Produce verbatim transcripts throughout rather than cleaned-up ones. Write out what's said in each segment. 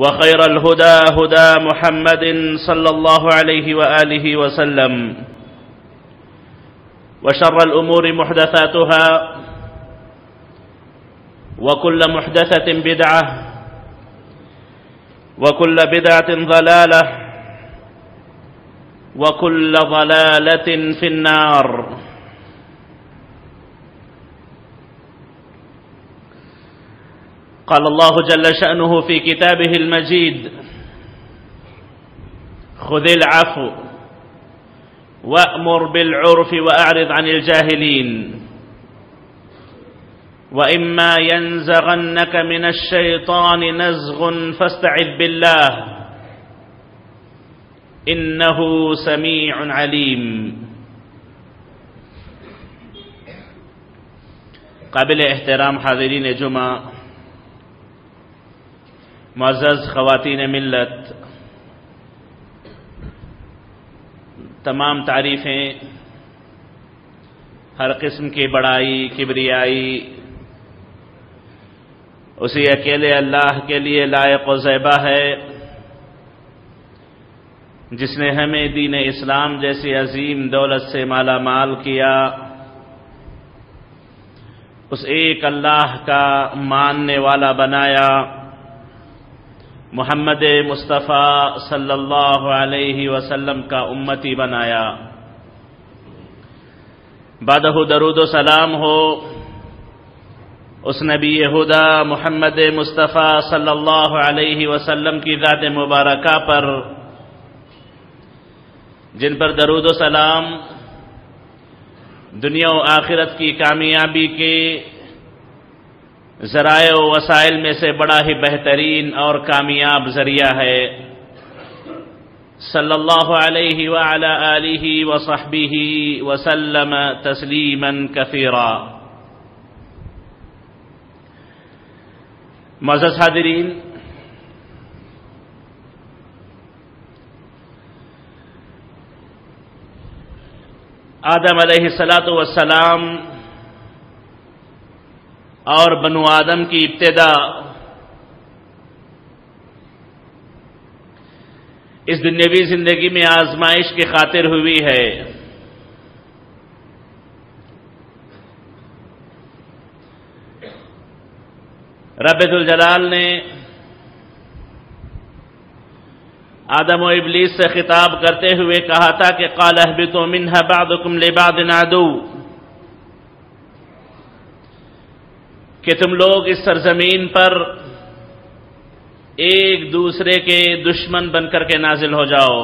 وخير الهدى هدى محمد صلى الله عليه وآله وسلم وشر الأمور محدثاتها وكل محدثة بدعة وكل بدعة ضلالة وكل ضلالة في النار. قال الله جل شأنه في كتابه المجيد: خذ العفو وأمر بالعرف وأعرض عن الجاهلين وإما ينزغنك من الشيطان نزغ فاستعذ بالله إنه سميع عليم. قابل احترام حاضرین جمعہ، معزز خواتین ملت، تمام تعریفیں، ہر قسم کی بڑائی، کبریائی اسی اکیلے اللہ کے لیے لائق و زیبہ ہے جس نے ہمیں دین اسلام جیسی عظیم دولت سے مالا مال کیا. اس ایک اللہ کا ماننے والا بنایا، محمد مصطفیٰ صلی اللہ علیہ وسلم کا امتی بنایا. بعدہ درود و سلام ہو اس نبی ہدیٰ محمد مصطفیٰ صلی اللہ علیہ وسلم کی ذات مبارکہ پر، جن پر درود و سلام دنیا و آخرت کی کامیابی کے ذرائع و وسائل میں سے بڑا ہی بہترین اور کامیاب ذریعہ ہے. صلی اللہ علیہ وعلی آلہ وصحبہ وسلم تسلیما کثیرا. معزز حاضرین، آدم علیہ الصلاۃ والسلام اور بنو آدم کی ابتدا اس دنیاوی زندگی میں آزمائش کی خاطر ہوئی ہے. رب ذوالجلال نے آدم و ابلیس سے خطاب کرتے ہوئے کہا تھا کہ قَالَ اهْبِطُوا مِنْهَا بَعْضُكُمْ لِبَعْضٍ عَدُوٌّ، کہ تم لوگ اس سرزمین پر ایک دوسرے کے دشمن بن کر کے نازل ہو جاؤ.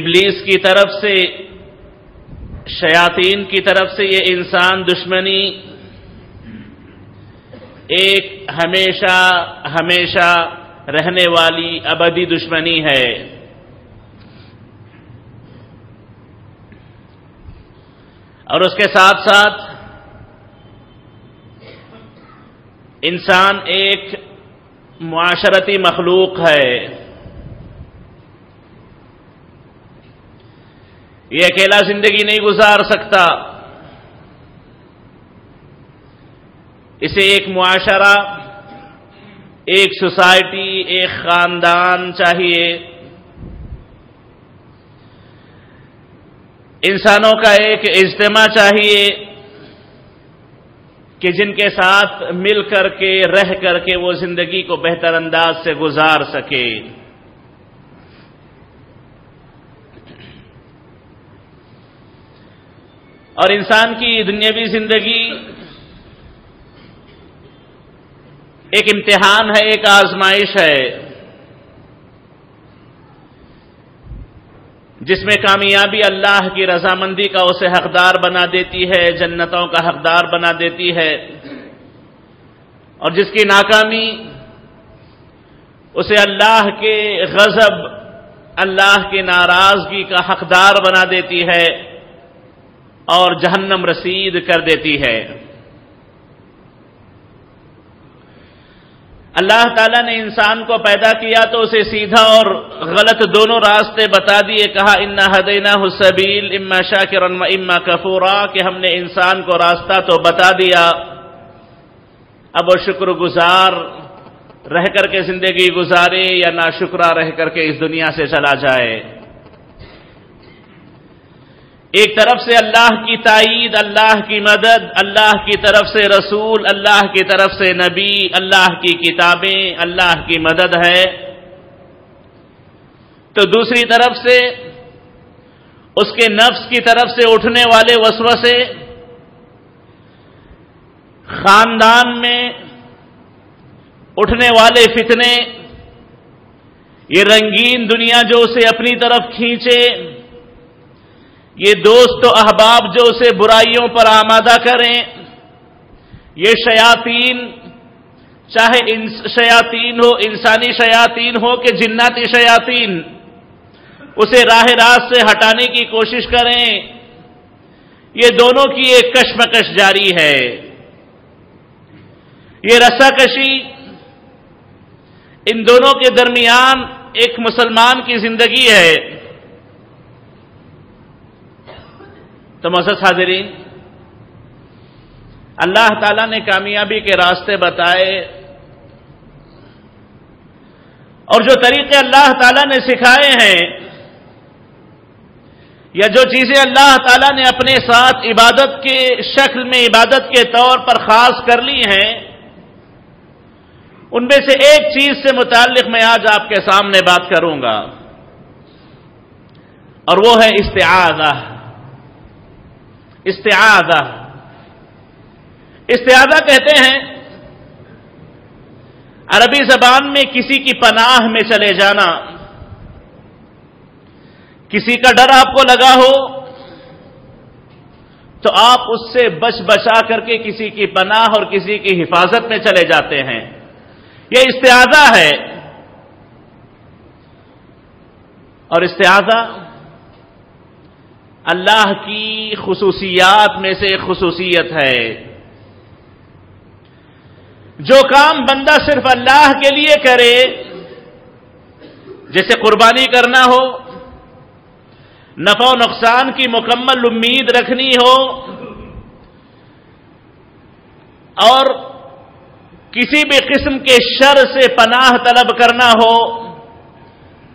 ابلیس کی طرف سے، شیاطین کی طرف سے یہ انسان دشمنی ایک ہمیشہ ہمیشہ رہنے والی ابدی دشمنی ہے. اور اس کے ساتھ ساتھ انسان ایک معاشرتی مخلوق ہے. یہ اکیلا زندگی نہیں گزار سکتا، اسے ایک معاشرہ، ایک سوسائٹی، ایک خاندان چاہیے. انسانوں کا ایک اجتماع چاہیے کہ جن کے ساتھ مل کر کے، رہ کر کے وہ زندگی کو بہتر انداز سے گزار سکے. اور انسان کی دنیاوی زندگی ایک امتحان ہے، ایک آزمائش ہے، جس میں کامیابی اللہ کی رضامندی کا اسے حقدار بنا دیتی ہے، جنتوں کا حقدار بنا دیتی ہے، اور جس کی ناکامی اسے اللہ کے غضب، اللہ کی ناراضگی کا حقدار بنا دیتی ہے اور جہنم رسید کر دیتی ہے. اللہ تعالیٰ نے انسان کو پیدا کیا تو اسے سیدھا اور غلط دونوں راستے بتا دیے. کہا اِنَّا هَدَيْنَاهُ السَّبِيلَ اِمَّا شَاكِرًا وَإِمَّا كَفُورًا، کہ ہم نے انسان کو راستہ تو بتا دیا اب وہ شکر گزار رہ کر کے زندگی گزارے یا ناشکرہ رہ کر کے اس دنیا سے چلا جائے۔ ایک طرف سے اللہ کی تائید، اللہ کی مدد، اللہ کی طرف سے رسول، اللہ کی طرف سے نبی، اللہ کی کتابیں، اللہ کی مدد ہے، تو دوسری طرف سے اس کے نفس کی طرف سے اٹھنے والے وسوسے، خاندان میں اٹھنے والے فتنے، یہ رنگین دنیا جو اسے اپنی طرف کھینچے، یہ دوست و احباب جو اسے برائیوں پر آمادہ کریں، یہ شیاطین، چاہے شیاطین ہو، انسانی شیاطین ہو کہ جناتی شیاطین، اسے راہ راست سے ہٹانے کی کوشش کریں، یہ دونوں کی ایک کشمکش جاری ہے۔ یہ رساکشی ان دونوں کے درمیان ایک مسلمان کی زندگی ہے۔ تو معزز حاضرین، اللہ تعالیٰ نے کامیابی کے راستے بتائے، اور جو طریقے اللہ تعالیٰ نے سکھائے ہیں یا جو چیزیں اللہ تعالیٰ نے اپنے ساتھ عبادت کے شکل میں، عبادت کے طور پر خاص کر لی ہیں، ان میں سے ایک چیز سے متعلق میں آج آپ کے سامنے بات کروں گا، اور وہ ہے استعاذہ۔ استعاذہ استعاذہ کہتے ہیں عربی زبان میں کسی کی پناہ میں چلے جانا۔ کسی کا ڈر آپ کو لگا ہو تو آپ اس سے بچ بچا کر کے کسی کی پناہ اور کسی کی حفاظت میں چلے جاتے ہیں، یہ استعاذہ ہے۔ اور استعاذہ اللہ کی خصوصیات میں سے ایک خصوصیت ہے۔ جو کام بندہ صرف اللہ کے لیے کرے، جیسے قربانی کرنا ہو، نفع و نقصان کی مکمل امید رکھنی ہو، اور کسی بھی قسم کے شر سے پناہ طلب کرنا ہو،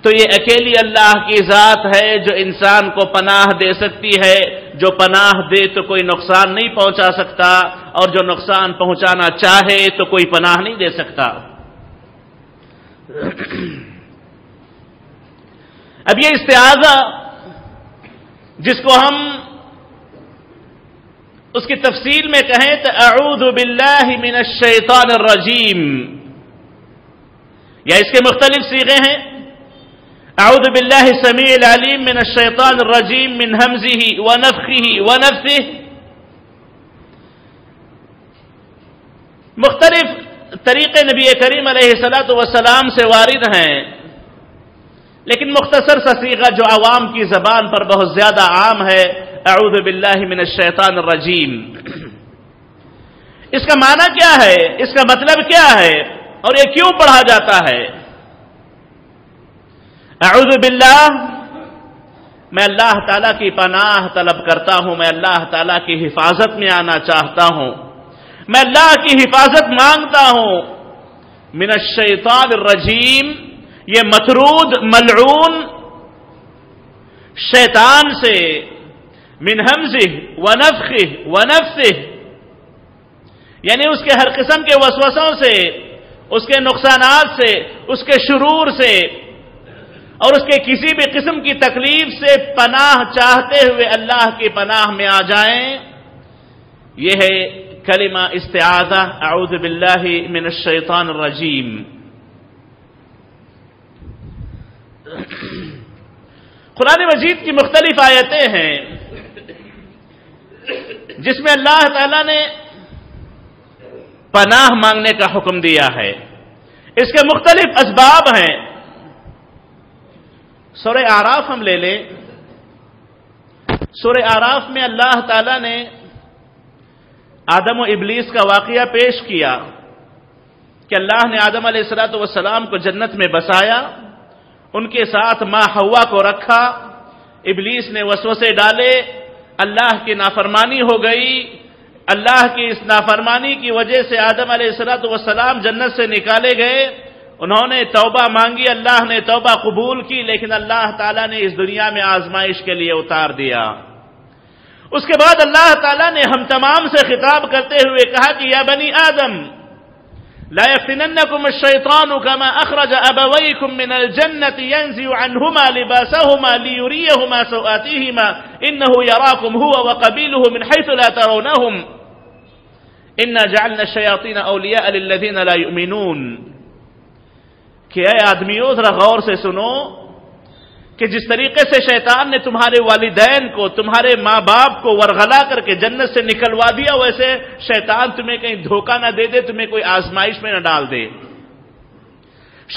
تو یہ اکیلی اللہ کی ذات ہے جو انسان کو پناہ دے سکتی ہے۔ جو پناہ دے تو کوئی نقصان نہیں پہنچا سکتا، اور جو نقصان پہنچانا چاہے تو کوئی پناہ نہیں دے سکتا۔ اب یہ استعاذہ جس کو ہم اس کی تفصیل میں کہیں تو اعوذ باللہ من الشیطان الرجیم، یا اس کے مختلف صیغے ہیں۔ اعوذ باللہ السمیع العلیم من الشیطان الرجیم من ہمزہ ونفخہ ونفثہ، مختلف طریقے نبی کریم علیہ الصلوۃ والسلام سے وارد ہیں، لیکن مختصر سا صیغہ جو عوام کی زبان پر بہت زیادہ عام ہے، اعوذ باللہ من الشیطان الرجیم۔ اس کا معنی کیا ہے، اس کا مطلب کیا ہے، اور یہ کیوں پڑھا جاتا ہے؟ اعوذ باللہ، میں اللہ تعالیٰ کی پناہ طلب کرتا ہوں، میں اللہ تعالیٰ کی حفاظت میں آنا چاہتا ہوں، میں اللہ کی حفاظت مانگتا ہوں، من الشیطان الرجیم، یہ مطرود ملعون شیطان سے، من ہمزہ ونفخہ ونفثہ، یعنی اس کے ہر قسم کے وسوسوں سے، اس کے نقصانات سے، اس کے شرور سے، اور اس کے کسی بھی قسم کی تکلیف سے پناہ چاہتے ہوئے اللہ کی پناہ میں آ جائیں۔ یہ ہے کلمہ استعاذہ، اعوذ باللہ من الشیطان الرجیم۔ قرآن مجید کی مختلف آیتیں ہیں جس میں اللہ تعالیٰ نے پناہ مانگنے کا حکم دیا ہے۔ اس کے مختلف اسباب ہیں۔ سورہ اعراف ہم لے لیں۔ سورہ اعراف میں اللہ تعالیٰ نے آدم و ابلیس کا واقعہ پیش کیا کہ اللہ نے آدم علیہ الصلوۃ والسلام کو جنت میں بسایا، ان کے ساتھ ماں حوا کو رکھا، ابلیس نے وسوسے ڈالے، اللہ کی نافرمانی ہو گئی، اللہ کی اس نافرمانی کی وجہ سے آدم علیہ السلام جنت سے نکالے گئے، انہوں نے توبہ مانگی، اللہ نے توبہ قبول کی، لیکن اللہ تعالیٰ نے اس دنیا میں آزمائش کے لیے اتار دیا۔ اس کے بعد اللہ تعالیٰ نے ہم تمام سے خطاب کرتے ہوئے کہا کہ یا بنی آدم لا يفتننكم الشيطان كما أخرج أبويكم من الجنة ينزع عنهما لباسهما ليريهما سوآتهما إنه يراكم هو وقبيله من حيث لا ترونهم إنا جعلنا الشياطين أولياء للذين لا يؤمنون۔ کہ اے آدمیوں ذرا غور سے سنو کہ جس طریقے سے شیطان نے تمہارے والدین کو، تمہارے ماں باپ کو ورغلا کر کے جنت سے نکلوا دیا، ویسے شیطان تمہیں کہیں دھوکہ نہ دے دے، تمہیں کوئی آزمائش میں نہ ڈال دے۔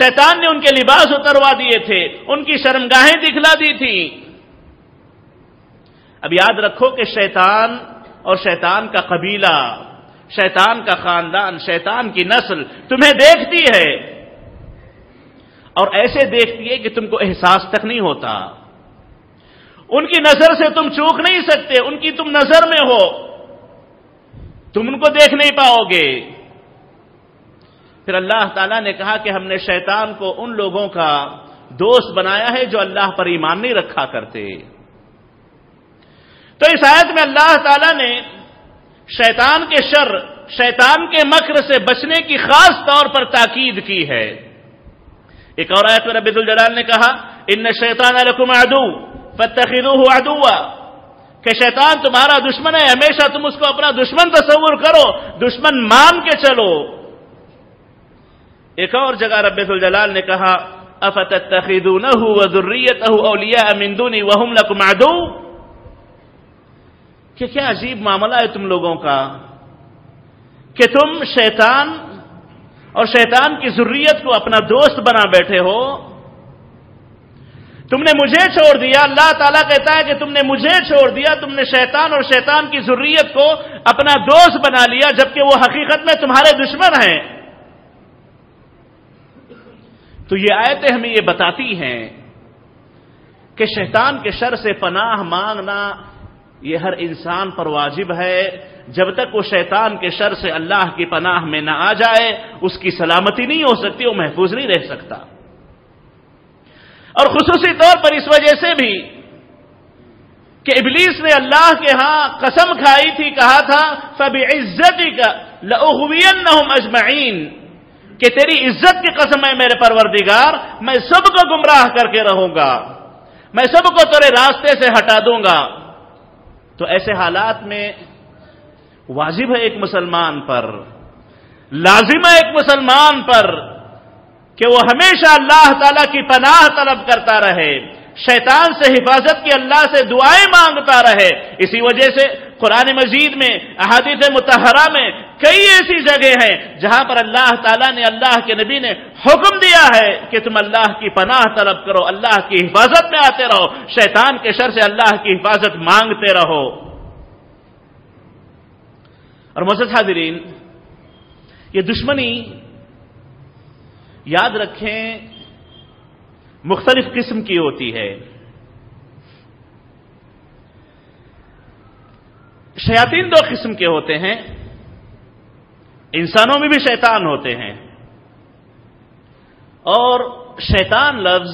شیطان نے ان کے لباس اتروا دیے تھے، ان کی شرمگاہیں دکھلا دی تھی۔ اب یاد رکھو کہ شیطان اور شیطان کا قبیلہ، شیطان کا خاندان، شیطان کی نسل تمہیں دیکھتی ہے، اور ایسے دیکھتی ہے کہ تم کو احساس تک نہیں ہوتا۔ ان کی نظر سے تم چوک نہیں سکتے، ان کی تم نظر میں ہو، تم ان کو دیکھ نہیں پاؤ گے۔ پھر اللہ تعالیٰ نے کہا کہ ہم نے شیطان کو ان لوگوں کا دوست بنایا ہے جو اللہ پر ایمان نہیں رکھا کرتے۔ تو اس آیت میں اللہ تعالیٰ نے شیطان کے شر، شیطان کے مکر سے بچنے کی خاص طور پر تاکید کی ہے۔ ایک اور آیت میں رب الجلال نے کہا ان الشیطان لکم عدو فاتخذوہ عدوا، کہ شیطان تمہارا دشمن ہے، ہمیشہ تم اس کو اپنا دشمن تصور کرو، دشمن مان کے چلو۔ ایک اور جگہ رب الجلال نے کہا افتتخذونہ وذریتہ اولیاء من دونی وہم لکم عدو، کہ کیا عجیب معاملہ ہے تم لوگوں کا کہ تم شیطان اور شیطان کی ذریت کو اپنا دوست بنا بیٹھے ہو۔ تم نے مجھے چھوڑ دیا، اللہ تعالیٰ کہتا ہے کہ تم نے مجھے چھوڑ دیا، تم نے شیطان اور شیطان کی ذریت کو اپنا دوست بنا لیا، جبکہ وہ حقیقت میں تمہارے دشمن ہیں۔ تو یہ آیتیں ہمیں یہ بتاتی ہیں کہ شیطان کے شر سے پناہ مانگنا یہ ہر انسان پر واجب ہے، جب تک وہ شیطان کے شر سے اللہ کی پناہ میں نہ آ جائے اس کی سلامتی نہیں ہو سکتی، وہ محفوظ نہیں رہ سکتا۔ اور خصوصی طور پر اس وجہ سے بھی کہ ابلیس نے اللہ کے ہاں قسم کھائی تھی، کہا تھا فَبِعِزَّتِكَ لَأُغْوِيَنَّهُمْ أَجْمَعِينَ، کہ تیری عزت کی قسم ہے میرے پروردگار، میں سب کو گمراہ کر کے رہوں گا، میں سب کو تیرے راستے سے ہٹا دوں گا۔ تو ایسے حالات میں واجب ہے ایک مسلمان پر، لازم ہے ایک مسلمان پر کہ وہ ہمیشہ اللہ تعالیٰ کی پناہ طلب کرتا رہے، شیطان سے حفاظت کی اللہ سے دعائیں مانگتا رہے۔ اسی وجہ سے قرآن مجید میں، احادیث مطہرہ میں کئی ایسی جگہ ہیں جہاں پر اللہ تعالیٰ نے، اللہ کے نبی نے حکم دیا ہے کہ تم اللہ کی پناہ طلب کرو، اللہ کی حفاظت میں آتے رہو، شیطان کے شر سے اللہ کی حفاظت مانگتے رہو۔ اور معزز حاضرین، یہ دشمنی یاد رکھیں مختلف قسم کی ہوتی ہے۔ شیاطین دو قسم کے ہوتے ہیں، انسانوں میں بھی شیطان ہوتے ہیں، اور شیطان لفظ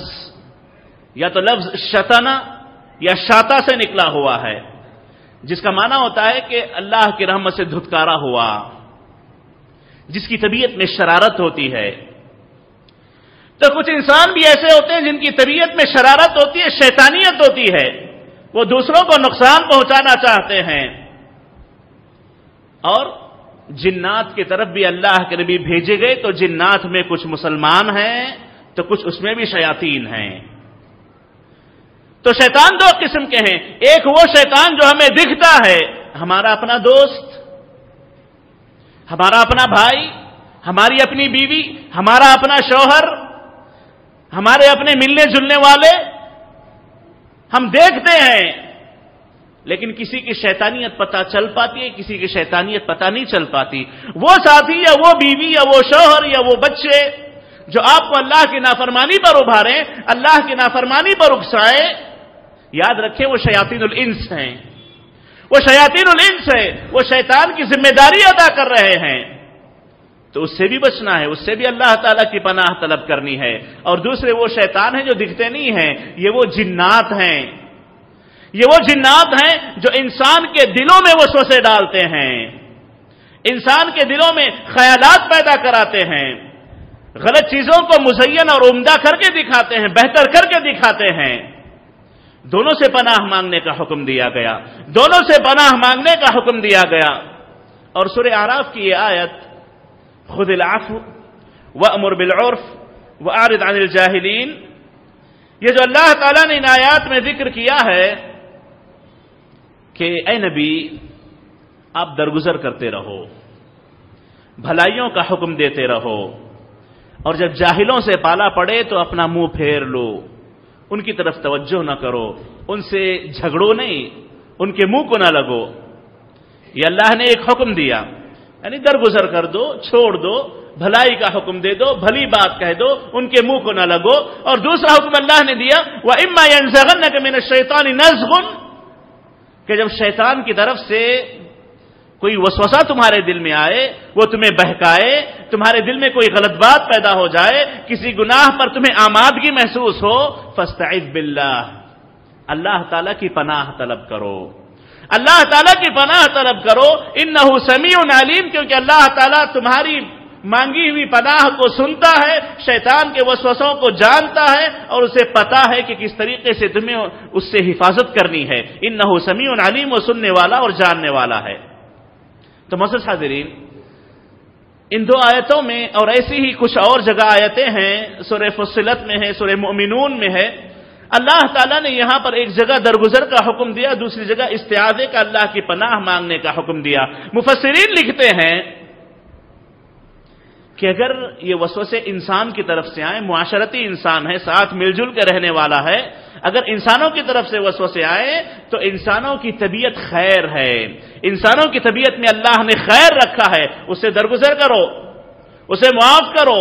یا تو لفظ شتنا یا شاتا سے نکلا ہوا ہے، جس کا معنی ہوتا ہے کہ اللہ کی رحمت سے دھتکارا ہوا، جس کی طبیعت میں شرارت ہوتی ہے۔ تو کچھ انسان بھی ایسے ہوتے ہیں جن کی طبیعت میں شرارت ہوتی ہے، شیطانیت ہوتی ہے، وہ دوسروں کو نقصان پہنچانا چاہتے ہیں۔ اور جنات کی طرف بھی اللہ کے نبی بھیجے گئے، تو جنات میں کچھ مسلمان ہیں تو کچھ اس میں بھی شیاطین ہیں۔ تو شیطان دو قسم کے ہیں، ایک وہ شیطان جو ہمیں دکھتا ہے، ہمارا اپنا دوست، ہمارا اپنا بھائی، ہماری اپنی بیوی، ہمارا اپنا شوہر، ہمارے اپنے ملنے جلنے والے، ہم دیکھتے ہیں، لیکن کسی کی شیطانیت پتہ چل پاتی ہے، کسی کی شیطانیت پتہ نہیں چل پاتی۔ وہ ساتھی یا وہ بیوی یا وہ شوہر یا وہ بچے جو آپ کو اللہ کی نافرمانی پر ابھاریں، اللہ کی نافرمانی پر اکسائیں، یاد رکھیں وہ شیاطین الانس ہیں، وہ شیاطین الانس ہے، وہ شیطان کی ذمہ داری ادا کر رہے ہیں، تو اس سے بھی بچنا ہے، اس سے بھی اللہ تعالیٰ کی پناہ طلب کرنی ہے۔ اور دوسرے وہ شیطان ہیں جو دکھتے نہیں ہیں، یہ وہ جنات ہیں، یہ وہ جنات ہیں جو انسان کے دلوں میں وسوسے ڈالتے ہیں، انسان کے دلوں میں خیالات پیدا کراتے ہیں، غلط چیزوں کو مزین اور عمدہ کر کے دکھاتے ہیں، بہتر کر کے دکھاتے ہیں۔ دونوں سے پناہ مانگنے کا حکم دیا گیا، دونوں سے پناہ مانگنے کا حکم دیا گیا۔ اور سورہ اعراف کی یہ آیت خذ العفو وامر بالعرف واعرض عن الجاہلین، یہ جو اللہ تعالیٰ نے ان آیات میں ذکر کیا ہے کہ اے نبی آپ درگزر کرتے رہو، بھلائیوں کا حکم دیتے رہو، اور جب جاہلوں سے پالا پڑے تو اپنا منہ پھیر لو، ان کی طرف توجہ نہ کرو، ان سے جھگڑو نہیں، ان کے منہ کو نہ لگو۔ یہ اللہ نے ایک حکم دیا، یعنی درگزر کر دو، چھوڑ دو، بھلائی کا حکم دے دو، بھلی بات کہہ دو، ان کے منہ کو نہ لگو۔ اور دوسرا حکم اللہ نے دیا وَإِمَّا يَنزَغَنَّكَ مِنَ الشَّيْطَانِ نَزْغٌ، کہ جب شیطان کی طرف سے کوئی وسوسہ تمہارے دل میں آئے، وہ تمہیں بہکائے، تمہارے دل میں کوئی غلط بات پیدا ہو جائے، کسی گناہ پر تمہیں آمادگی محسوس ہو، فَاسْتَعِذْ بِاللَّهِ، اللہ تعالیٰ کی پناہ طلب کرو، اللہ تعالیٰ کی پناہ طلب کرو، اِنَّهُ سَمِيعٌ عَلِيمٌ، کیونکہ اللہ تعالیٰ تمہاری مانگی ہوئی پناہ کو سنتا ہے، شیطان کے وسوسوں کو جانتا ہے، اور اسے پتا ہے کہ کس طریقے سے تمہیں اس سے حفاظت کرنی ہے۔ اِنَّهُ سَمِيعٌ عَلِيمٌ، وہ سننے والا اور جاننے والا ہے۔ تو معزز حاضرین، ان دو آیتوں میں اور ایسی ہی کچھ اور جگہ آیتیں ہیں، سورہ فصلت میں ہے، سورہ مؤمنون میں ہے، اللہ تعالیٰ نے یہاں پر ایک جگہ درگزر کا حکم دیا، دوسری جگہ استعاذے کا، اللہ کی پناہ مانگنے کا حکم دیا۔ مفسرین لکھتے ہیں کہ اگر یہ وسوسے انسان کی طرف سے آئیں، معاشرتی انسان ہے، ساتھ مل جل کے رہنے والا ہے، اگر انسانوں کی طرف سے وسوسے آئے تو انسانوں کی طبیعت خیر ہے، انسانوں کی طبیعت میں اللہ نے خیر رکھا ہے، اس سے درگزر کرو، اسے معاف کرو،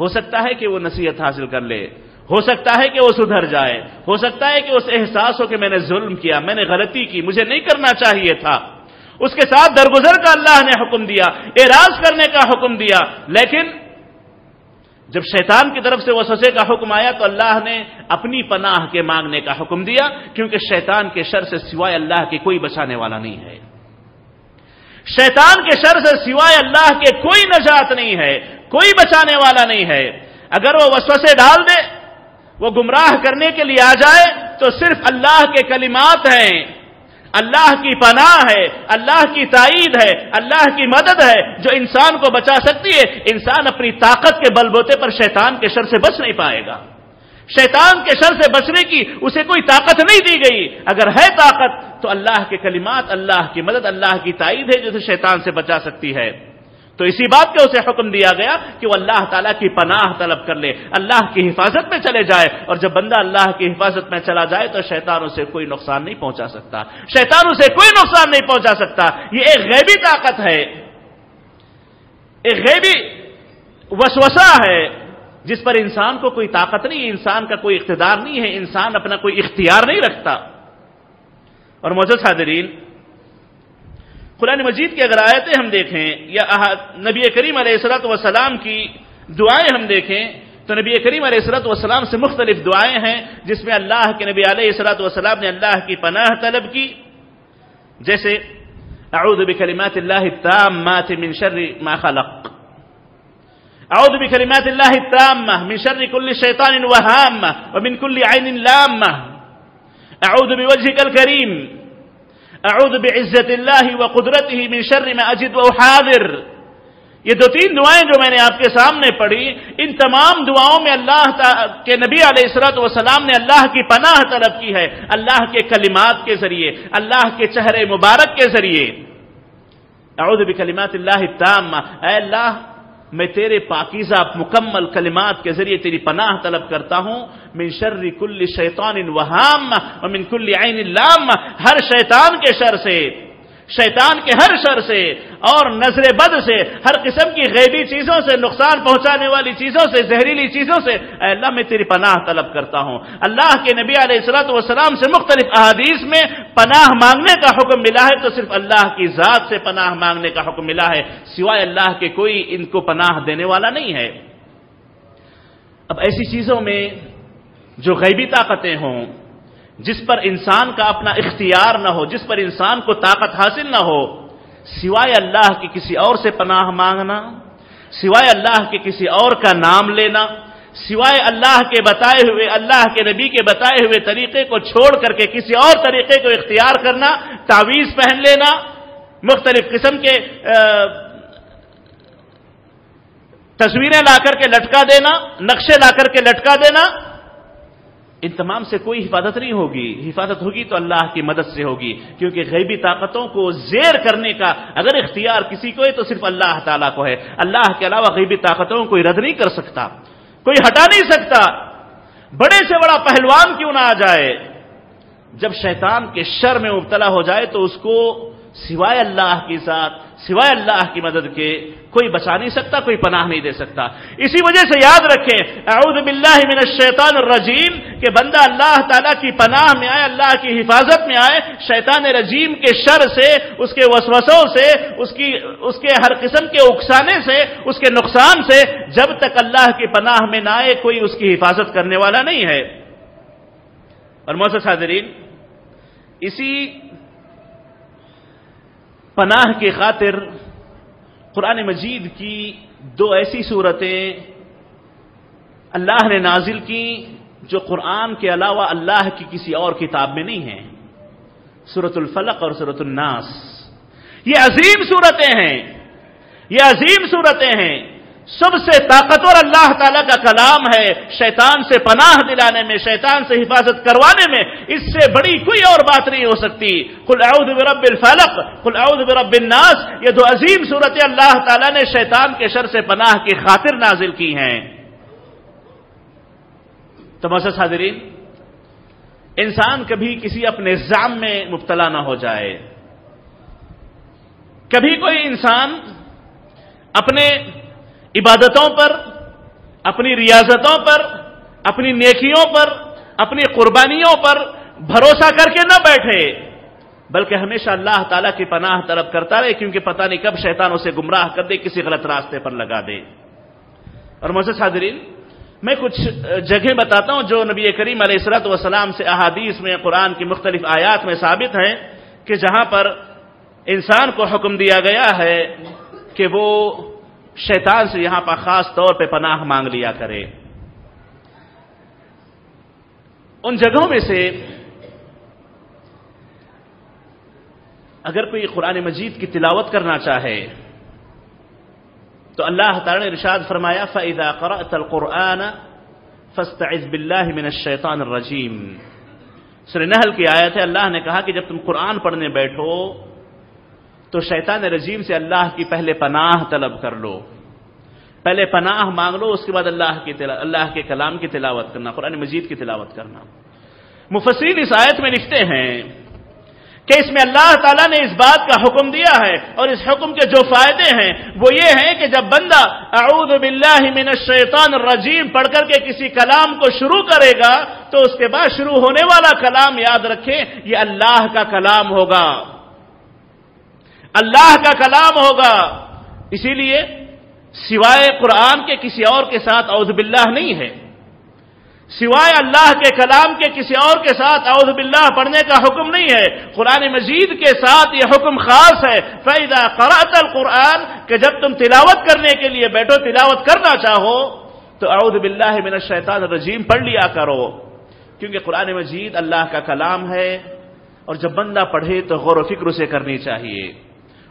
ہو سکتا ہے کہ وہ نصیحت حاصل کر لے، ہو سکتا ہے کہ وہ سدھر جائے، ہو سکتا ہے کہ اس احساس ہو کہ میں نے ظلم کیا، میں نے غلطی کی، مجھے نہیں کرنا چاہیے تھا۔ اس کے ساتھ درگزر کا اللہ نے حکم دیا، اعراض کرنے کا حکم دیا۔ لیکن جب شیطان کی طرف سے وسوسے کا حکم آیا تو اللہ نے اپنی پناہ کے مانگنے کا حکم دیا، کیونکہ شیطان کے شر سے سوائے اللہ کے کوئی بچانے والا نہیں ہے، شیطان کے شر سے سوائے اللہ کے کوئی نجات نہیں ہے، کوئی بچانے والا نہیں ہے۔ اگر وہ وسوسے ڈال دے، وہ گمراہ کرنے کے لیے آ جائے، تو صرف اللہ کے کلمات ہیں، اللہ کی پناہ ہے، اللہ کی تائید ہے، اللہ کی مدد ہے جو انسان کو بچا سکتی ہے۔ انسان اپنی طاقت کے بل بوتے پر شیطان کے شر سے بچ نہیں پائے گا، شیطان کے شر سے بچنے کی اسے کوئی طاقت نہیں دی گئی۔ اگر ہے طاقت تو اللہ کے کلمات، اللہ کی مدد، اللہ کی تائید ہے جو اسے شیطان سے بچا سکتی ہے۔ تو اسی بات کا اسے حکم دیا گیا کہ وہ اللہ تعالیٰ کی پناہ طلب کر لے، اللہ کی حفاظت میں چلے جائے، اور جب بندہ اللہ کی حفاظت میں چلا جائے تو شیطان اسے کوئی نقصان نہیں پہنچا سکتا، شیطان اسے کوئی نقصان نہیں پہنچا سکتا۔ یہ ایک غیبی طاقت ہے، ایک غیبی وسوسہ ہے جس پر انسان کو کوئی طاقت نہیں ہے، انسان کا کوئی اقتدار نہیں ہے، انسان اپنا کوئی اختیار نہیں رکھتا۔ اور معزز حاضرین، قرآن مجید کی اگر آیتیں ہم دیکھیں یا نبی کریم علیہ الصلوۃ والسلام کی دعائیں ہم دیکھیں تو نبی کریم علیہ الصلوۃ والسلام سے مختلف دعائیں ہیں جس میں اللہ کے نبی علیہ الصلوۃ والسلام نے اللہ کی پناہ طلب کی، جیسے اعوذ بکلمات اللہ التامات من شر ما خلق، اعوذ بکلمات اللہ التامہ من شر کل شیطان وہامہ ومن کل عین لامہ، اعوذ بوجہک الکریم، اعوذ بعزت اللہ وقدرتہ من شر ما اجد واحاذر۔ یہ دو تین دعائیں جو میں نے آپ کے سامنے پڑھی، ان تمام دعاؤں میں اللہ کے نبی علیہ الصلوۃ والسلام نے اللہ کی پناہ طلب کی ہے، اللہ کے کلمات کے ذریعے، اللہ کے چہرے مبارک کے ذریعے۔ اعوذ بکلمات اللہ التامہ، اے اللہ میں تیرے پاکیزہ مکمل کلمات کے ذریعے تیری پناہ طلب کرتا ہوں، من شر کل شیطان وہام ومن کل عین لام، ہر شیطان کے شر سے، شیطان کے ہر شر سے اور نظر بد سے، ہر قسم کی غیبی چیزوں سے، نقصان پہنچانے والی چیزوں سے، زہریلی چیزوں سے، اے اللہ میں تیری پناہ طلب کرتا ہوں۔ اللہ کے نبی علیہ الصلوۃ والسلام سے مختلف احادیث میں پناہ مانگنے کا حکم ملا ہے، تو صرف اللہ کی ذات سے پناہ مانگنے کا حکم ملا ہے، سوائے اللہ کے کوئی ان کو پناہ دینے والا نہیں ہے۔ اب ایسی چیزوں میں جو غیبی طاقتیں ہوں، جس پر انسان کا اپنا اختیار نہ ہو، جس پر انسان کو طاقت حاصل نہ ہو، سوائے اللہ کے کسی اور سے پناہ مانگنا، سوائے اللہ کے کسی اور کا نام لینا، سوائے اللہ کے بتائے ہوئے، اللہ کے نبی کے بتائے ہوئے طریقے کو چھوڑ کر کے کسی اور طریقے کو اختیار کرنا، تعویذ پہن لینا، مختلف قسم کے تصویریں لا کر کے لٹکا دینا، نقشے لا کر کے لٹکا دینا، ان تمام سے کوئی حفاظت نہیں ہوگی۔ حفاظت ہوگی تو اللہ کی مدد سے ہوگی، کیونکہ غیبی طاقتوں کو زیر کرنے کا اگر اختیار کسی کو ہے تو صرف اللہ تعالیٰ کو ہے۔ اللہ کے علاوہ غیبی طاقتوں کو رد نہیں کر سکتا، کوئی ہٹا نہیں سکتا، بڑے سے بڑا پہلوان کیوں نہ آ جائے، جب شیطان کے شر میں مبتلا ہو جائے تو اس کو سوائے اللہ کے ساتھ، سوائے اللہ کی مدد کے کوئی بچا نہیں سکتا، کوئی پناہ نہیں دے سکتا۔ اسی وجہ سے یاد رکھیں، اعوذ باللہ من الشیطان الرجیم، کہ بندہ اللہ تعالیٰ کی پناہ میں آئے، اللہ کی حفاظت میں آئے، شیطان رجیم کے شر سے، اس کے وسوسوں سے، اس کی اس کے ہر قسم کے اکسانے سے، اس کے نقصان سے، جب تک اللہ کی پناہ میں نہ آئے کوئی اس کی حفاظت کرنے والا نہیں ہے۔ اور معزز حاضرین، اسی پناہ کی خاطر قرآن مجید کی دو ایسی صورتیں اللہ نے نازل کی جو قرآن کے علاوہ اللہ کی کسی اور کتاب میں نہیں ہیں، سورۃ الفلق اور سورۃ الناس۔ یہ عظیم صورتیں ہیں، یہ عظیم صورتیں ہیں، سب سے طاقتور اللہ تعالیٰ کا کلام ہے، شیطان سے پناہ دلانے میں، شیطان سے حفاظت کروانے میں اس سے بڑی کوئی اور بات نہیں ہو سکتی۔ قل اعوذ برب الفلق، قل اعوذ برب الناس، یہ دو عظیم صورتیں اللہ تعالیٰ نے شیطان کے شر سے پناہ کی خاطر نازل کی ہیں۔ تو معزز حاضرین، انسان کبھی کسی اپنے زعم میں مبتلا نہ ہو جائے، کبھی کوئی انسان اپنے عبادتوں پر، اپنی ریاضتوں پر، اپنی نیکیوں پر، اپنی قربانیوں پر بھروسہ کر کے نہ بیٹھے، بلکہ ہمیشہ اللہ تعالیٰ کی پناہ طلب کرتا رہے، کیونکہ پتہ نہیں کب شیطان اسے گمراہ کر دے، کسی غلط راستے پر لگا دے۔ اور معزز حاضرین، میں کچھ جگہیں بتاتا ہوں جو نبی کریم علیہ الصلوۃ والسلام سے احادیث میں، قرآن کی مختلف آیات میں ثابت ہیں کہ جہاں پر انسان کو حکم دیا گیا ہے کہ وہ شیطان سے یہاں پر خاص طور پہ پناہ مانگ لیا کرے۔ ان جگہوں میں سے اگر کوئی قرآن مجید کی تلاوت کرنا چاہے تو اللہ تعالی نے ارشاد فرمایا، فَإِذَا قَرَأْتَ الْقُرْآنَ فَاسْتَعِذْ بِاللَّهِ مِنَ الشَّيْطَانِ الرَّجِيمِ۔ سورہ نحل کی آیت ہے، اللہ نے کہا کہ جب تم قرآن پڑھنے بیٹھو تو شیطان رجیم سے اللہ کی پہلے پناہ طلب کر لو، پہلے پناہ مانگ لو، اس کے بعد اللہ کی تلا... اللہ کے کلام کی تلاوت کرنا، قرآن مجید کی تلاوت کرنا۔ مفسرین اس آیت میں لکھتے ہیں کہ اس میں اللہ تعالیٰ نے اس بات کا حکم دیا ہے، اور اس حکم کے جو فائدے ہیں وہ یہ ہیں کہ جب بندہ اعوذ باللہ من الشیطان الرجیم پڑھ کر کے کسی کلام کو شروع کرے گا تو اس کے بعد شروع ہونے والا کلام یاد رکھیں یہ اللہ کا کلام ہوگا، اللہ کا کلام ہوگا۔ اسی لیے سوائے قرآن کے کسی اور کے ساتھ اعوذ باللہ نہیں ہے، سوائے اللہ کے کلام کے کسی اور کے ساتھ اعوذ باللہ پڑھنے کا حکم نہیں ہے، قرآن مجید کے ساتھ یہ حکم خاص ہے۔ فَإِذَا قَرَأْتَ الْقُرْآنَ، کہ جب تم تلاوت کرنے کے لیے بیٹھو، تلاوت کرنا چاہو تو اعوذ باللہ من الشیطان الرجیم پڑھ لیا کرو، کیونکہ قرآن مجید اللہ کا کلام ہے، اور جب بندہ پڑھے تو غور و فکر اسے کرنی چاہیے،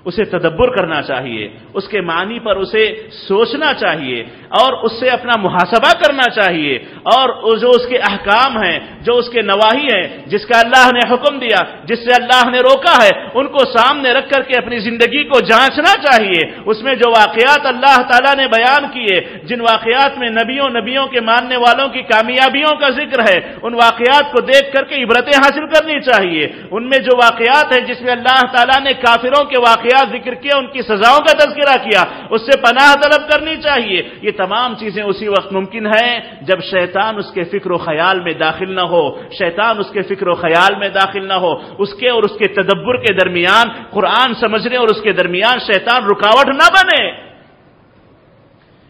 اسے تدبر کرنا چاہیے، اس کے معنی پر اسے سوچنا چاہیے اور اس سے اپنا محاسبہ کرنا چاہیے، اور جو اس کے احکام ہیں، جو اس کے نواہی ہیں، جس کا اللہ نے حکم دیا، جس سے اللہ نے روکا ہے، ان کو سامنے رکھ کر کے اپنی زندگی کو جانچنا چاہیے۔ اس میں جو واقعات اللہ تعالیٰ نے بیان کیے، جن واقعات میں نبیوں نبیوں کے ماننے والوں کی کامیابیوں کا ذکر ہے، ان واقعات کو دیکھ کر کے عبرتیں حاصل کرنی چاہیے۔ ان میں جو واقعات ہیں جس میں اللہ تعالیٰ نے کافروں کے واقعات ذکر کیے، ان کی سزاؤں کا تذکرہ کیا، اس سے پناہ طلب کرنی چاہیے۔ یہ تمام چیزیں اسی وقت ممکن ہیں جب شیطان اس کے فکر و خیال میں داخل نہ ہو، شیطان اس کے فکر و خیال میں داخل نہ ہو۔ اس کے اور اس کے تدبر کے درمیان، قرآن سمجھنے اور اس کے درمیان شیطان رکاوٹ نہ بنے۔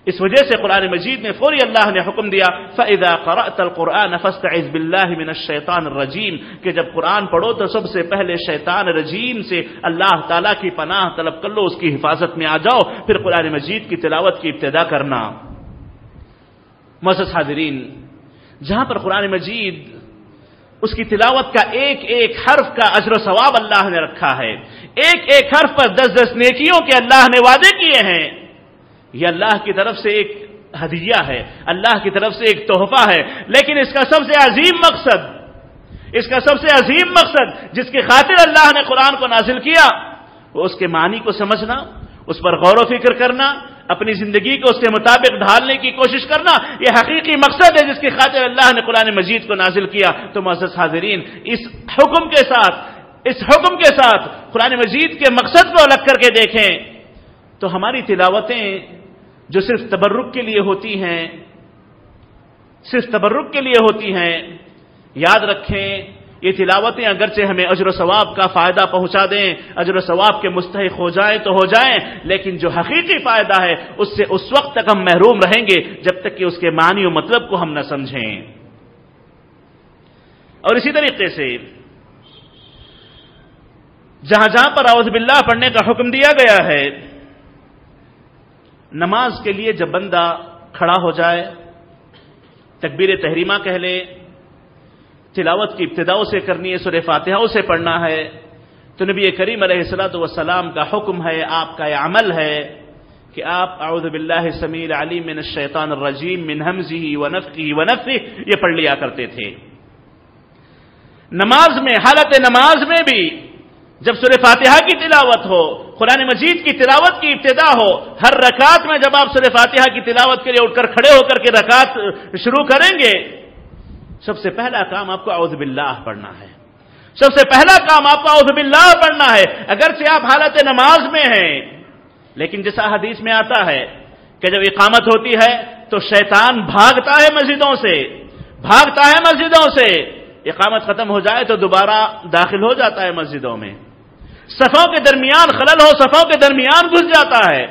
اس وجہ سے قرآن مجید میں فوری اللہ نے حکم دیا، فَإِذَا قَرَأْتَ الْقُرْآنَ فَاسْتَعِذْ بِاللَّهِ مِنَ الشَّيْطَانِ الرَّجِيمِ، کہ جب قرآن پڑھو تو سب سے پہلے شیطان رجیم سے اللہ تعالیٰ کی پناہ طلب کر لو، اس کی حفاظت میں آ جاؤ، پھر قرآن مجید کی تلاوت کی ابتدا کرنا۔ معزز حاضرین، جہاں پر قرآن مجید، اس کی تلاوت کا ایک ایک حرف کا اجر و ثواب اللہ نے رکھا ہے، ایک ایک حرف پر دس دس نیکیوں کے اللہ نے وعدے کیے ہیں۔ یہ اللہ کی طرف سے ایک ہدیہ ہے، اللہ کی طرف سے ایک تحفہ ہے، لیکن اس کا سب سے عظیم مقصد، اس کا سب سے عظیم مقصد جس کی خاطر اللہ نے قرآن کو نازل کیا، وہ اس کے معنی کو سمجھنا، اس پر غور و فکر کرنا، اپنی زندگی کو اس کے مطابق ڈھالنے کی کوشش کرنا، یہ حقیقی مقصد ہے جس کی خاطر اللہ نے قرآن مجید کو نازل کیا۔ تو معزز حاضرین، اس حکم کے ساتھ اس حکم کے ساتھ قرآن مجید کے مقصد کو الگ کر کے دیکھیں تو ہماری تلاوتیں جو صرف تبرک کے لیے ہوتی ہیں، صرف تبرک کے لیے ہوتی ہیں، یاد رکھیں یہ تلاوتیں اگرچہ ہمیں اجر و ثواب کا فائدہ پہنچا دیں، اجر و ثواب کے مستحق ہو جائیں تو ہو جائیں، لیکن جو حقیقی فائدہ ہے اس سے اس وقت تک ہم محروم رہیں گے جب تک کہ اس کے معنی و مطلب کو ہم نہ سمجھیں۔ اور اسی طریقے سے جہاں جہاں پر اعوذ باللہ پڑھنے کا حکم دیا گیا ہے، نماز کے لیے جب بندہ کھڑا ہو جائے، تکبیر تحریمہ کہہ لے، تلاوت کی ابتداؤں سے کرنی ہے، سورہ فاتحہ سے پڑھنا ہے، تو نبی کریم علیہ الصلوۃ والسلام کا حکم ہے، آپ کا یہ عمل ہے کہ آپ اعوذ باللہ السمیع العلیم من الشیطان الرجیم من ہمزہ ونفخہ ونفثہ یہ پڑھ لیا کرتے تھے۔ نماز میں، حالت نماز میں بھی جب سورہ فاتحہ کی تلاوت ہو، قرآن مجید کی تلاوت کی ابتدا ہو، ہر رکعت میں جب آپ سورہ فاتحہ کی تلاوت کے لیے اٹھ کر کھڑے ہو کر کے رکعت شروع کریں گے، سب سے پہلا کام آپ کو اعوذ باللہ پڑھنا ہے، سب سے پہلا کام آپ کو اعوذ باللہ پڑھنا ہے۔ اگرچہ آپ حالت نماز میں ہیں، لیکن جیسا حدیث میں آتا ہے کہ جب اقامت ہوتی ہے تو شیطان بھاگتا ہے مسجدوں سے، بھاگتا ہے مسجدوں سے، اقامت ختم ہو جائے تو دوبارہ داخل ہو جاتا ہے مسجدوں میں، صفوں کے درمیان خلل ہو صفوں کے درمیان گھس جاتا ہے،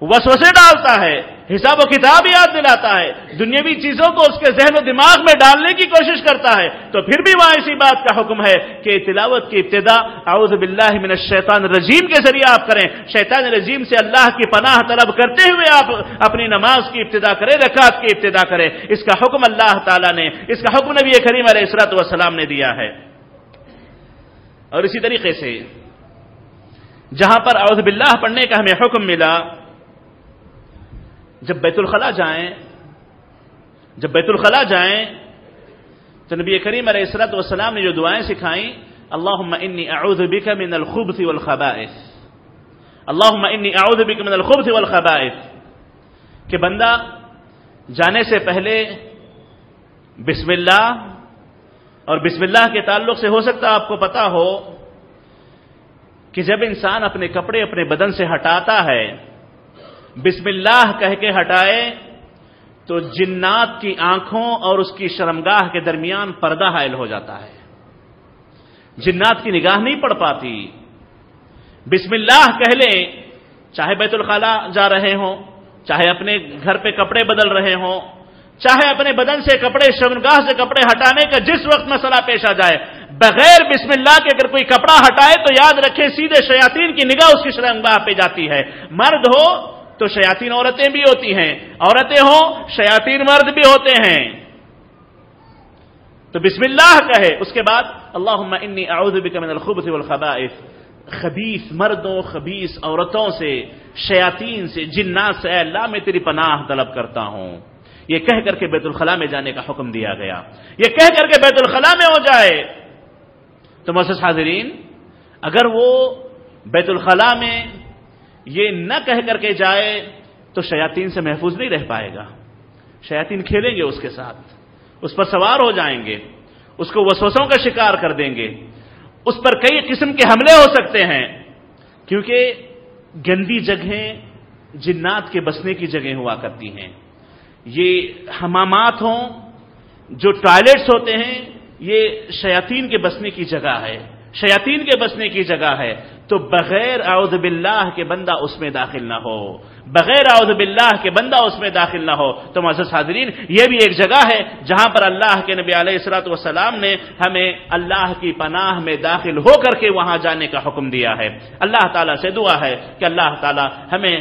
وسوسے ڈالتا ہے، حساب و کتاب یاد دلاتا ہے، دنیاوی چیزوں کو اس کے ذہن و دماغ میں ڈالنے کی کوشش کرتا ہے۔ تو پھر بھی وہاں اسی بات کا حکم ہے کہ تلاوت کی ابتدا اعوذ باللہ من الشیطان الرجیم کے ذریعے آپ کریں، شیطان الرجیم سے اللہ کی پناہ طلب کرتے ہوئے آپ اپنی نماز کی ابتدا کریں، رکعت کی ابتدا کریں۔ اس کا حکم اللہ تعالیٰ نے، اس کا حکم نبی کریم علیہ الصلوۃ والسلام نے دیا ہے۔ اور اسی طریقے سے جہاں پر اعوذ باللہ پڑھنے کا ہمیں حکم ملا، جب بیت الخلا جائیں، جب بیت الخلا جائیں تو نبی کریم علیہ الصلوۃ والسلام نے جو دعائیں سکھائیں، اللہم انی اعوذ بک من الخبث والخبائث، اللہم انی اعوذ بک من الخبث والخبائث، کہ بندہ جانے سے پہلے بسم اللہ، اور بسم اللہ کے تعلق سے ہو سکتا ہے آپ کو پتا ہو کہ جب انسان اپنے کپڑے اپنے بدن سے ہٹاتا ہے، بسم اللہ کہہ کے ہٹائے تو جنات کی آنکھوں اور اس کی شرمگاہ کے درمیان پردہ حائل ہو جاتا ہے، جنات کی نگاہ نہیں پڑ پاتی۔ بسم اللہ کہہ لیں، چاہے بیت الخلا جا رہے ہوں، چاہے اپنے گھر پہ کپڑے بدل رہے ہوں، چاہے اپنے بدن سے کپڑے، شرمگاہ سے کپڑے ہٹانے کا جس وقت مسئلہ پیش آ جائے، بغیر بسم اللہ کے اگر کوئی کپڑا ہٹائے تو یاد رکھے سیدھے شیاطین کی نگاہ اس کی شرمگاہ پہ جاتی ہے۔ مرد ہو تو شیاطین عورتیں بھی ہوتی ہیں، عورتیں ہوں شیاطین مرد بھی ہوتے ہیں۔ تو بسم اللہ کہے، اس کے بعد اللہم انی اعوذ بک من الخبث والخبائث، خبیث مردوں خبیث عورتوں سے، شیاطین سے، جنات سے، اے اللہ میں تیری پناہ طلب کرتا ہوں۔ یہ کہہ کر کے بیت الخلاء میں جانے کا حکم دیا گیا، یہ کہہ کر کے بیت الخلاء میں ہو جائے۔ تو معزز حاضرین، اگر وہ بیت الخلاء میں یہ نہ کہہ کر کے جائے تو شیاطین سے محفوظ نہیں رہ پائے گا، شیاطین کھیلیں گے اس کے ساتھ، اس پر سوار ہو جائیں گے، اس کو وسوسوں کا شکار کر دیں گے، اس پر کئی قسم کے حملے ہو سکتے ہیں، کیونکہ گندی جگہیں جنات کے بسنے کی جگہیں ہوا کرتی ہیں۔ یہ حمامات ہوں، جو ٹوائلٹس ہوتے ہیں، یہ شیاطین کے بسنے کی جگہ ہے، شیاطین کے بسنے کی جگہ ہے۔ تو بغیر اعوذ باللہ کے بندہ اس میں داخل نہ ہو، بغیر اعوذ باللہ کے بندہ اس میں داخل نہ ہو۔ تو معزز حاضرین، یہ بھی ایک جگہ ہے جہاں پر اللہ کے نبی علیہ الصلوۃ والسلام نے ہمیں اللہ کی پناہ میں داخل ہو کر کے وہاں جانے کا حکم دیا ہے۔ اللہ تعالیٰ سے دعا ہے کہ اللہ تعالیٰ ہمیں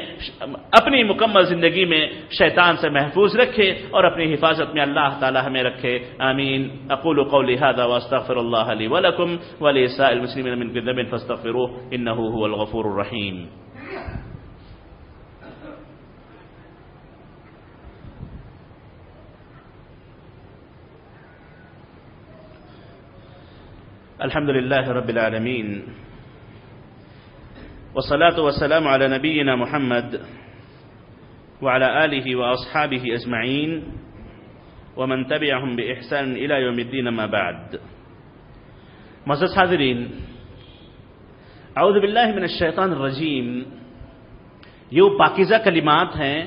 اپنی مکمل زندگی میں شیطان سے محفوظ رکھے اور اپنی حفاظت میں اللہ تعالیٰ ہمیں رکھے، آمین۔ اقول قولی ھذا واستغفر اللہ لی ولکم ولسائر المسلمین من کل ذنب فاستغفروہ انہ ھو الغفور الرحیم۔ الحمد لله رب العالمين، والصلاة والسلام على نبينا محمد وعلى آله وأصحابه أجمعين ومن تبعهم بإحسان إلى يوم الدين، ما بعد۔ معزز حاضرین، اعوذ باللہ من الشیطان الرجیم، یہ وہ پاکیزہ کلمات ہیں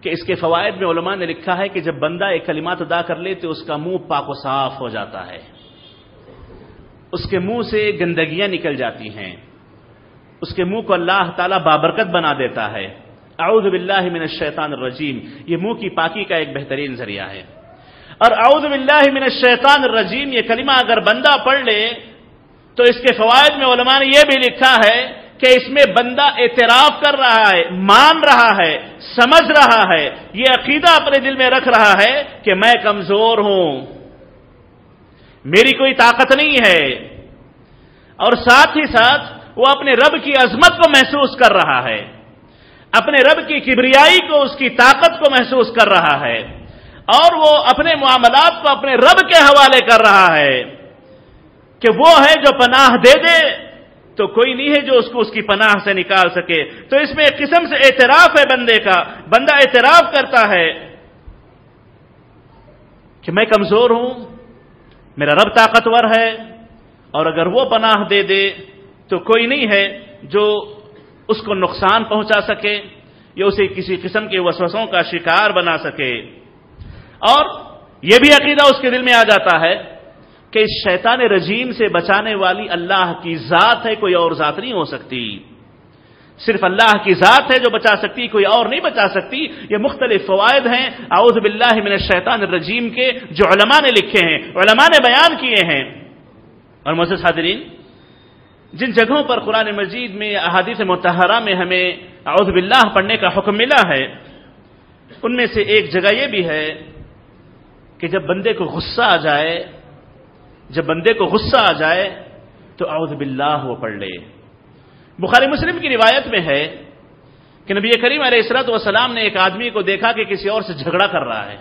کہ اس کے فوائد میں علماء نے لکھا ہے کہ جب بندہ یہ کلمات ادا کر لے تو اس کا منہ پاک و صاف ہو جاتا ہے، اس کے منہ سے گندگیاں نکل جاتی ہیں، اس کے منہ کو اللہ تعالیٰ بابرکت بنا دیتا ہے۔ اعوذ باللہ من الشیطان الرجیم، یہ منہ کی پاکی کا ایک بہترین ذریعہ ہے۔ اور اعوذ باللہ من الشیطان الرجیم یہ کلمہ اگر بندہ پڑھ لے تو اس کے فوائد میں علماء نے یہ بھی لکھا ہے کہ اس میں بندہ اعتراف کر رہا ہے، مان رہا ہے، سمجھ رہا ہے، یہ عقیدہ اپنے دل میں رکھ رہا ہے کہ میں کمزور ہوں، میری کوئی طاقت نہیں ہے، اور ساتھ ہی ساتھ وہ اپنے رب کی عظمت کو محسوس کر رہا ہے، اپنے رب کی کبریائی کو، اس کی طاقت کو محسوس کر رہا ہے، اور وہ اپنے معاملات کو اپنے رب کے حوالے کر رہا ہے کہ وہ ہے جو پناہ دے دے تو کوئی نہیں ہے جو اس کو اس کی پناہ سے نکال سکے۔ تو اس میں ایک قسم سے اعتراف ہے بندے کا، بندہ اعتراف کرتا ہے کہ میں کمزور ہوں، میرا رب طاقتور ہے، اور اگر وہ پناہ دے دے تو کوئی نہیں ہے جو اس کو نقصان پہنچا سکے یا اسے کسی قسم کے وسوسوں کا شکار بنا سکے۔ اور یہ بھی عقیدہ اس کے دل میں آ جاتا ہے کہ اس شیطان رجیم سے بچانے والی اللہ کی ذات ہے، کوئی اور ذات نہیں ہو سکتی، صرف اللہ کی ذات ہے جو بچا سکتی، کوئی اور نہیں بچا سکتی۔ یہ مختلف فوائد ہیں اعوذ باللہ من الشیطان الرجیم کے جو علماء نے لکھے ہیں، علماء نے بیان کیے ہیں۔ اور معزز حاضرین، جن جگہوں پر قرآن مجید میں، احادیث مطہرہ میں ہمیں اعوذ باللہ پڑھنے کا حکم ملا ہے، ان میں سے ایک جگہ یہ بھی ہے کہ جب بندے کو غصہ آ جائے، جب بندے کو غصہ آ جائے تو اعوذ باللہ وہ پڑھ لے۔ بخاری مسلم کی روایت میں ہے کہ نبی کریم علیہ الصلوۃ والسلام نے ایک آدمی کو دیکھا کہ کسی اور سے جھگڑا کر رہا ہے،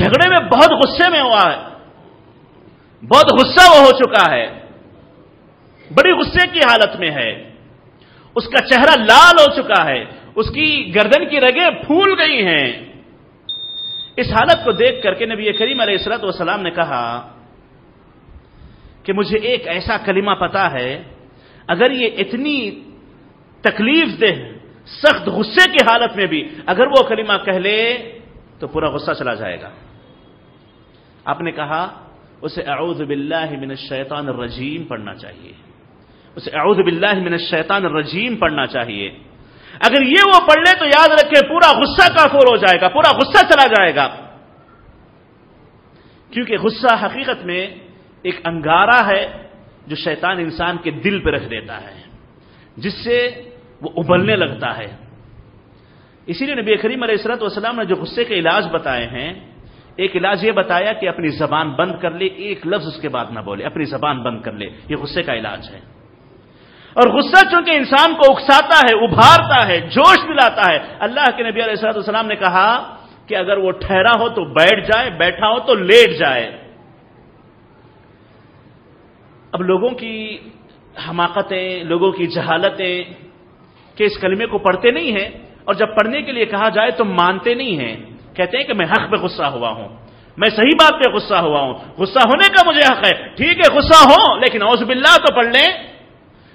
جھگڑے میں بہت غصے میں ہوا ہے، بہت غصہ وہ ہو چکا ہے، بڑی غصے کی حالت میں ہے، اس کا چہرہ لال ہو چکا ہے، اس کی گردن کی رگیں پھول گئی ہیں۔ اس حالت کو دیکھ کر کے نبی کریم علیہ الصلوۃ والسلام نے کہا کہ مجھے ایک ایسا کلمہ پتا ہے، اگر یہ اتنی تکلیف دہ سخت غصے کی حالت میں بھی اگر وہ کلمہ کہہ لے تو پورا غصہ چلا جائے گا۔ آپ نے کہا اسے اعوذ باللہ من الشیطان الرجیم پڑھنا چاہیے، اسے اعوذ باللہ من الشیطان الرجیم پڑھنا چاہیے۔ اگر یہ وہ پڑھ لے تو یاد رکھے پورا غصہ کافور ہو جائے گا، پورا غصہ چلا جائے گا، کیونکہ غصہ حقیقت میں ایک انگارہ ہے جو شیطان انسان کے دل پہ رکھ دیتا ہے، جس سے وہ ابلنے لگتا ہے۔ اسی لیے نبی کریم علیہ الصلوۃ والسلام نے جو غصے کے علاج بتائے ہیں، ایک علاج یہ بتایا کہ اپنی زبان بند کر لے، ایک لفظ اس کے بعد نہ بولے، اپنی زبان بند کر لے، یہ غصے کا علاج ہے۔ اور غصہ چونکہ انسان کو اکساتا ہے، ابھارتا ہے، جوش دلاتا ہے، اللہ کے نبی علیہ السلام نے کہا کہ اگر وہ ٹھہرا ہو تو بیٹھ جائے، بیٹھا ہو تو لیٹ جائے۔ اب لوگوں کی حماقتیں، لوگوں کی جہالتیں کہ اس کلمے کو پڑھتے نہیں ہیں، اور جب پڑھنے کے لیے کہا جائے تو مانتے نہیں ہیں، کہتے ہیں کہ میں حق پہ غصہ ہوا ہوں، میں صحیح بات پہ غصہ ہوا ہوں، غصہ ہونے کا مجھے حق ہے، ٹھیک ہے غصہ ہو، لیکن اعوذ باللہ تو پڑھ لیں۔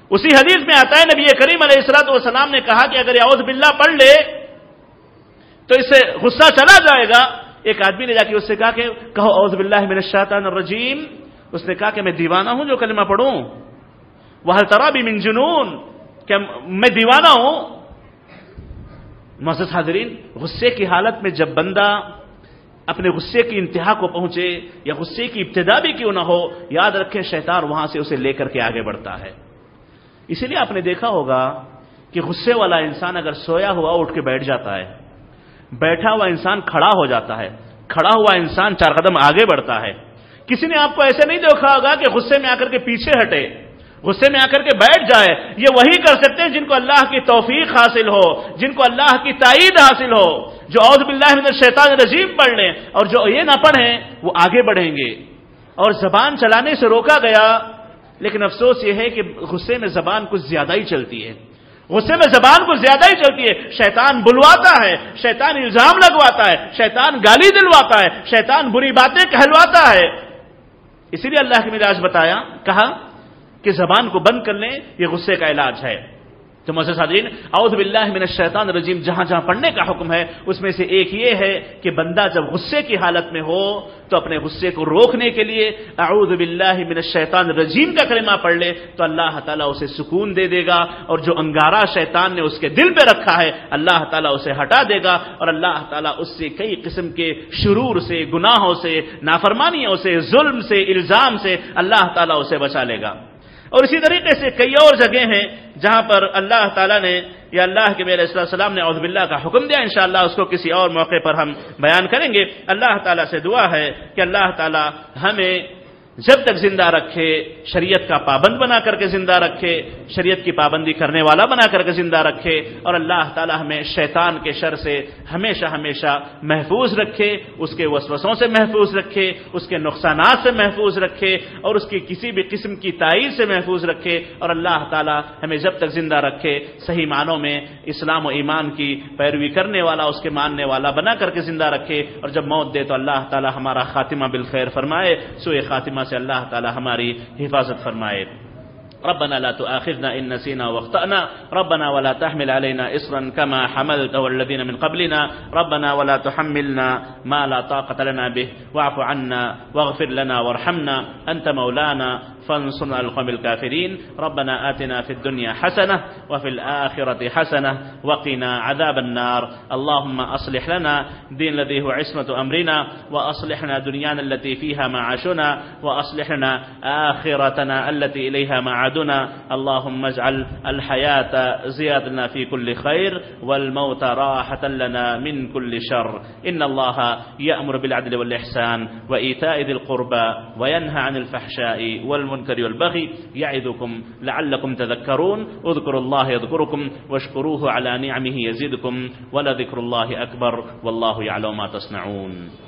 اسی حدیث میں آتا ہے نبی کریم علیہ الصلوۃ والسلام نے کہا کہ اگر اعوذ باللہ پڑھ لے تو اس سے غصہ چلا جائے گا۔ ایک آدمی نے جا کے اس سے کہا کہ کہو اعوذ باللہ من الشیطان الرجیم، اس نے کہا کہ میں دیوانہ ہوں جو کلمہ پڑھوں، وہل ترا بی من جنون، کہ میں دیوانہ ہوں۔ معزز حاضرین، غصے کی حالت میں جب بندہ اپنے غصے کی انتہا کو پہنچے یا غصے کی ابتدا بھی کیوں نہ ہو، یاد رکھیں شیطان وہاں سے اسے لے کر کے آگے بڑھتا ہے۔ اسی لیے آپ نے دیکھا ہوگا کہ غصے والا انسان اگر سویا ہوا اٹھ کے بیٹھ جاتا ہے، بیٹھا ہوا انسان کھڑا ہو جاتا ہے، کھڑا ہوا انسان چار قدم آگے بڑھتا ہے۔ کسی نے آپ کو ایسے نہیں دیکھا ہوگا کہ غصے میں آ کر کے پیچھے ہٹے، غصے میں آ کر کے بیٹھ جائے۔ یہ وہی کر سکتے ہیں جن کو اللہ کی توفیق حاصل ہو، جن کو اللہ کی تائید حاصل ہو، جو اعوذ باللہ من الشیطان الرجیم پڑھ لیں، اور جو یہ نہ پڑھیں وہ آگے بڑھیں گے۔ اور زبان چلانے سے روکا گیا، لیکن افسوس یہ ہے کہ غصے میں زبان کچھ زیادہ ہی چلتی ہے، غصے میں زبان کچھ زیادہ ہی چلتی ہے شیطان بلواتا ہے، شیطان الزام لگواتا ہے، شیطان گالی دلواتا ہے، شیطان بری باتیں کہلواتا ہے۔ اسی لیے اللہ کے مزاج بتایا، کہا کہ زبان کو بند کر لیں، یہ غصے کا علاج ہے۔ تو معزز حاضرین، اعوذ باللہ من الشیطان الرجیم جہاں جہاں پڑھنے کا حکم ہے، اس میں سے ایک یہ ہے کہ بندہ جب غصے کی حالت میں ہو تو اپنے غصے کو روکنے کے لیے اعوذ باللہ من الشیطان الرجیم کا کلمہ پڑھ لے تو اللہ تعالیٰ اسے سکون دے دے گا، اور جو انگارہ شیطان نے اس کے دل پہ رکھا ہے اللہ تعالیٰ اسے ہٹا دے گا، اور اللہ تعالیٰ اس سے کئی قسم کے شرور سے، گناہوں سے، نافرمانیوں سے، ظلم سے، الزام سے اللہ تعالیٰ اسے بچا لے گا۔ اور اسی طریقے سے کئی اور جگہیں ہیں جہاں پر اللہ تعالیٰ نے یا اللہ کے نبی علیہ السلام نے اعوذ باللہ کا حکم دیا۔ انشاءاللہ اس کو کسی اور موقع پر ہم بیان کریں گے۔ اللہ تعالیٰ سے دعا ہے کہ اللہ تعالیٰ ہمیں جب تک زندہ رکھے شریعت کا پابند بنا کر کے زندہ رکھے، شریعت کی پابندی کرنے والا بنا کر کے زندہ رکھے، اور اللہ تعالیٰ ہمیں شیطان کے شر سے ہمیشہ ہمیشہ محفوظ رکھے، اس کے وسوسوں سے محفوظ رکھے، اس کے نقصانات سے محفوظ رکھے، اور اس کی کسی بھی قسم کی تائید سے محفوظ رکھے، اور اللہ تعالیٰ ہمیں جب تک زندہ رکھے صحیح معنوں میں اسلام و ایمان کی پیروی کرنے والا، اس کے ماننے والا بنا کر کے زندہ رکھے، اور جب موت دے تو اللہ تعالیٰ ہمارا خاتمہ بالخیر فرمائے، سوئے خاتمہ سے اللہ تعالی ہماری حفاظت فرمائے۔ ربنا لا تؤاخذنا ان نسينا واخطأنا، ربنا ولا تحمل علينا إصرا كما حملته الذين من قبلنا، ربنا ولا تحملنا ما لا طاقة لنا به، واعف عنا واغفر لنا وارحمنا أنت مولانا فانصرنا على القوم الكافرين، ربنا آتنا في الدنيا حسنة وفي الآخرة حسنة وقنا عذاب النار، اللهم أصلح لنا دين الذي هو عصمة أمرنا، وأصلح لنا دنيانا التي فيها معاشنا، وأصلح لنا آخرتنا التي إليها معادنا، اللهم اجعل الحياة زيادنا في كل خير والموت راحة لنا من كل شر، إن الله يأمر بالعدل والإحسان وإيتاء ذي القربى وينهى عن الفحشاء والمنكر والبغي يعظكم لعلكم تذكرون، اذكروا الله يذكركم واشكروه على نعمه يزدكم، ولذكر الله أكبر والله يعلم ما تصنعون۔